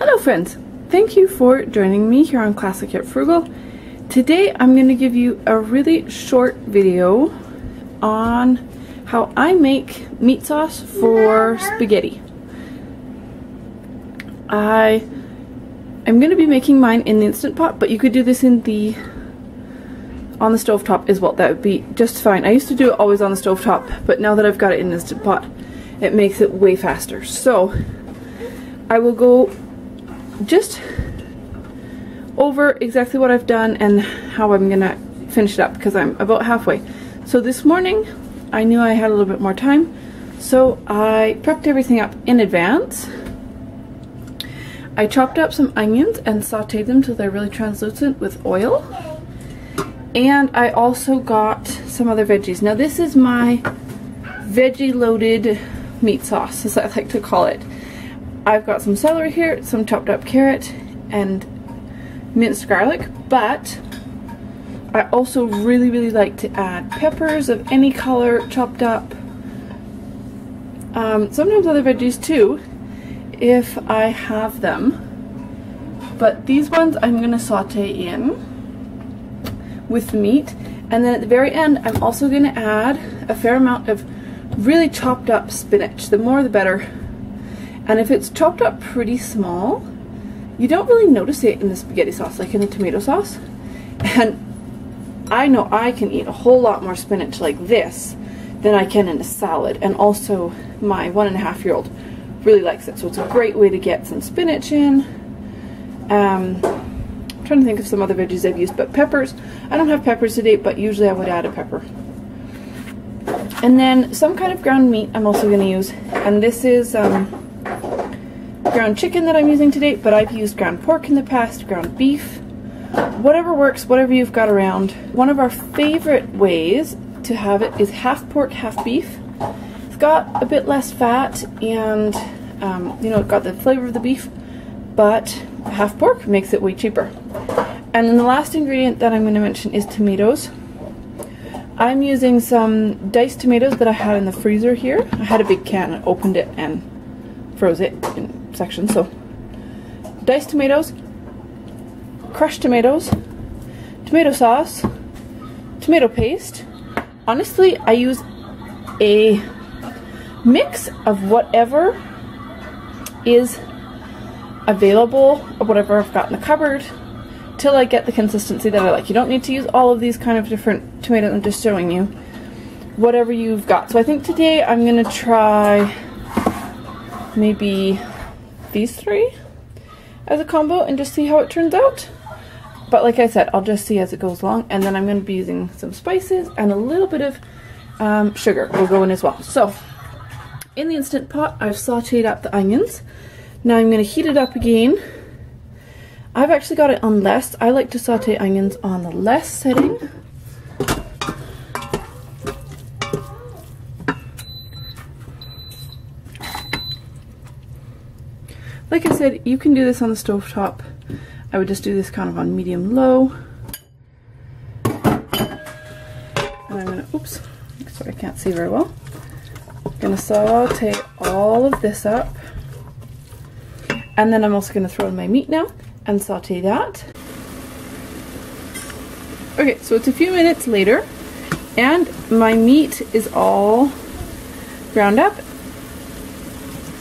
Hello friends, thank you for joining me here on Classic Yet Frugal. Today I'm going to give you a really short video on how I make meat sauce for spaghetti. I'm going to be making mine in the Instant Pot, but you could do this in the on the stovetop as well. That would be just fine. I used to do it always on the stovetop, but now that I've got it in an Instant Pot, it makes it way faster. So I will go just over exactly what I've done and how I'm gonna finish it up, because I'm about halfway. So this morning I knew I had a little bit more time, so I prepped everything up in advance. I chopped up some onions and sauteed them till they're really translucent with oil. And I also got some other veggies. Now this is my veggie loaded meat sauce, as I like to call it. I've got some celery here, some chopped up carrot and minced garlic, but I also really like to add peppers of any color chopped up, sometimes other veggies too if I have them, but these ones I'm gonna saute in with the meat. And then at the very end I'm also gonna add a fair amount of really chopped up spinach. The more the better. And if it's chopped up pretty small, you don't really notice it in the spaghetti sauce, like in the tomato sauce. And I know I can eat a whole lot more spinach like this than I can in a salad. And also my 1.5-year-old really likes it. So it's a great way to get some spinach in. I'm trying to think of some other veggies I've used, but peppers. I don't have peppers today, but usually I would add a pepper. And then some kind of ground meat I'm also going to use. And this is ground chicken that I'm using today, but I've used ground pork in the past, ground beef, whatever works, whatever you've got around. One of our favorite ways to have it is half pork, half beef. It's got a bit less fat and, you know, it got the flavor of the beef, but half pork makes it way cheaper. And then the last ingredient that I'm going to mention is tomatoes. I'm using some diced tomatoes that I had in the freezer here. I had a big can, I opened it and froze it in sections. So diced tomatoes, crushed tomatoes, tomato sauce, tomato paste. Honestly, I use a mix of whatever is available or whatever I've got in the cupboard, till I get the consistency that I like. You don't need to use all of these kind of different tomatoes, I'm just showing you whatever you've got. So I think today I'm gonna try maybe these three as a combo and just see how it turns out. But like I said, I'll just see as it goes along. And then I'm gonna be using some spices and a little bit of sugar will go in as well. So in the Instant Pot, I've sauteed up the onions. Now I'm gonna heat it up again. I've actually got it on less. I like to saute onions on the less setting. Like I said, you can do this on the stovetop. I would just do this kind of on medium low. And I'm gonna, oops, sorry, I can't see very well. I'm gonna saute all of this up. And then I'm also gonna throw in my meat now and saute that. Okay, so it's a few minutes later and my meat is all ground up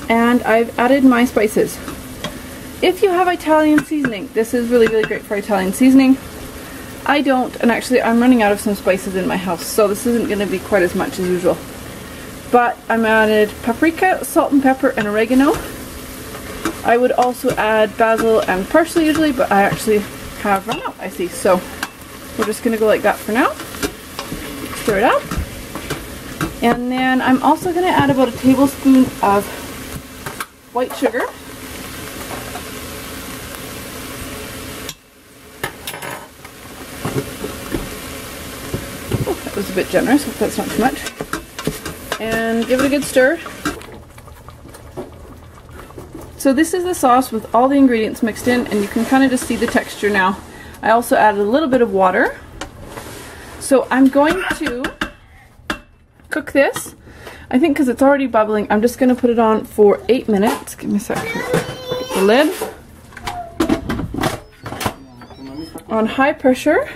and I've added my spices. If you have Italian seasoning, this is really great for Italian seasoning. I don't, and actually I'm running out of some spices in my house, so this isn't going to be quite as much as usual. But I'm added paprika, salt and pepper and oregano. I would also add basil and parsley usually, but I actually have run out, I see. So we're just going to go like that for now. Stir it up. And then I'm also going to add about a tablespoon of white sugar. Oh, that was a bit generous, if that's not too much. And give it a good stir. So this is the sauce with all the ingredients mixed in, and you can kind of just see the texture now. I also added a little bit of water. So I'm going to cook this, I think, because it's already bubbling. I'm just going to put it on for 8 minutes. Give me a sec. Get the lid. on high pressure,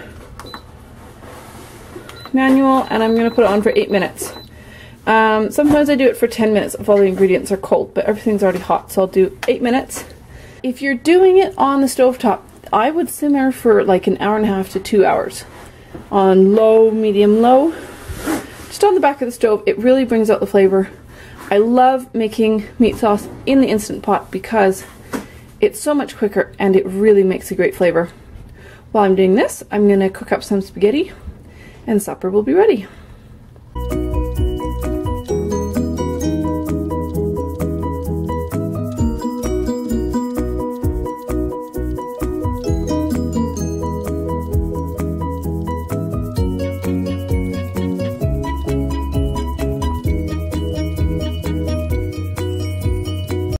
manual, and I'm going to put it on for 8 minutes. Sometimes I do it for 10 minutes if all the ingredients are cold, but everything's already hot, so I'll do 8 minutes. If you're doing it on the stovetop, I would simmer for like an hour and a half to 2 hours on low, medium, low, just on the back of the stove. It really brings out the flavor. I love making meat sauce in the Instant Pot because it's so much quicker and it really makes a great flavor. While I'm doing this, I'm going to cook up some spaghetti and supper will be ready.